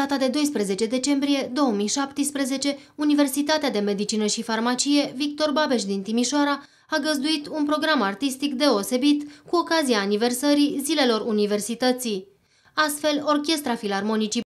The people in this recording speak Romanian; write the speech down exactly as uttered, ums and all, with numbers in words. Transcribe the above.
data de doisprezece decembrie două mii șaptesprezece, Universitatea de Medicină și Farmacie Victor Babeș din Timișoara a găzduit un program artistic deosebit cu ocazia aniversării zilelor universității. Astfel, Orchestra Filarmonicii